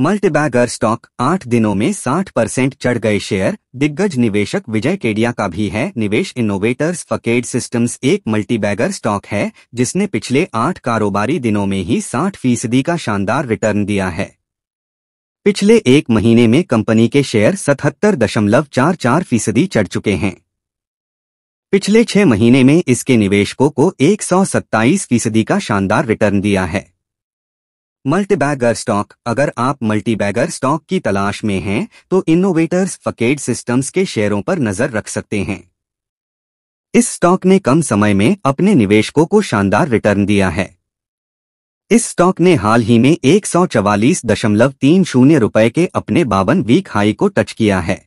Multibagger stock 8 दिनों में 60% चढ़ गए। शेयर दिग्गज निवेशक विजय केडिया का भी है निवेश। इनोवेटर्स फैसाद सिस्टम्स एक मल्टीबैगर स्टॉक है जिसने पिछले 8 कारोबारी दिनों में ही 60% का शानदार रिटर्न दिया है। पिछले एक महीने में कंपनी के शेयर 77.44% चढ़ चुके हैं। पिछले 6 महीने में इसके निवेशकों को 127% का शानदार रिटर्न दिया है। Multibagger stock. अगर आप मल्टीबैगर स्टॉक की तलाश में हैं तो इनोवेटर्स फैसाद सिस्टम्स के शेयरों पर नजर रख सकते हैं। इस स्टॉक ने कम समय में अपने निवेशकों को शानदार रिटर्न दिया है। इस स्टॉक ने हाल ही में 144.30 रुपए के अपने 52 वीक हाई को टच किया है।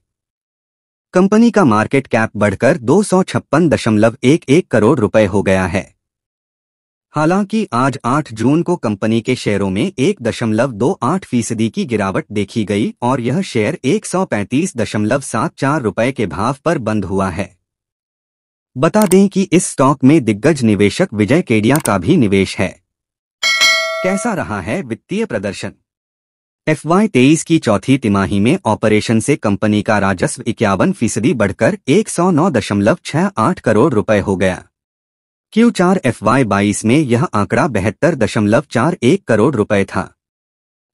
कंपनी का मार्केट कैप बढ़कर 256.11 करोड़ रुपए हो गया है। हालांकि आज 8 जून को कंपनी के शेयरों में 1.28% की गिरावट देखी गई और यह शेयर 135.74 रुपए के भाव पर बंद हुआ है। बता दें कि इस स्टॉक में दिग्गज निवेशक विजय केडिया का भी निवेश है। कैसा रहा है वित्तीय प्रदर्शन? FY23 की चौथी तिमाही में ऑपरेशन से कंपनी का राजस्व 51% बढ़कर 109.68 करोड़ रुपए हो गया। Q4 FY22 में यह आंकड़ा 72.41 करोड़ रुपए था।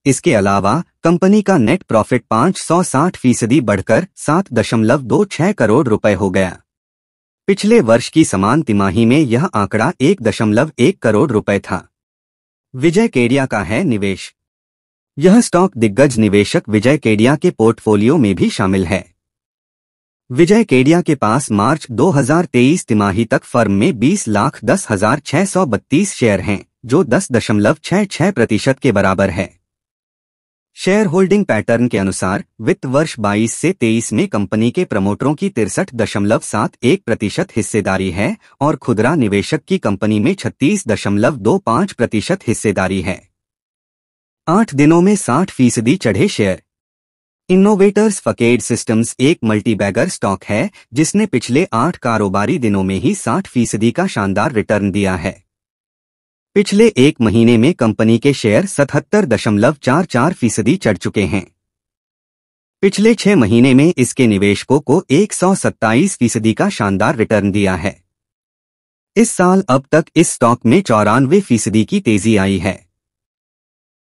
इसके अलावा कंपनी का नेट प्रॉफिट 560% बढ़कर 7.26 करोड़ रुपए हो गया। पिछले वर्ष की समान तिमाही में यह आंकड़ा 1.1 करोड़ रुपए था। विजय केडिया का है निवेश। यह स्टॉक दिग्गज निवेशक विजय केडिया के पोर्टफोलियो में भी शामिल है। विजय केडिया के पास मार्च 2023 तिमाही तक फर्म में 20,10,632 शेयर हैं, जो 10.66% के बराबर है। शेयर होल्डिंग पैटर्न के अनुसार वित्त वर्ष 22 से 23 में कंपनी के प्रमोटरों की 63.71% हिस्सेदारी है और खुदरा निवेशक की कंपनी में 36.25% हिस्सेदारी है। 8 दिनों में 60% चढ़े शेयर। इनोवेटर्स फैसाद सिस्टम्स एक मल्टीबैगर स्टॉक है जिसने पिछले 8 कारोबारी दिनों में ही 60% का शानदार रिटर्न दिया है। पिछले एक महीने में कंपनी के शेयर 77.44% चढ़ चुके हैं। पिछले 6 महीने में इसके निवेशकों को 127% का शानदार रिटर्न दिया है। इस साल अब तक इस स्टॉक में 94% की तेजी आई है।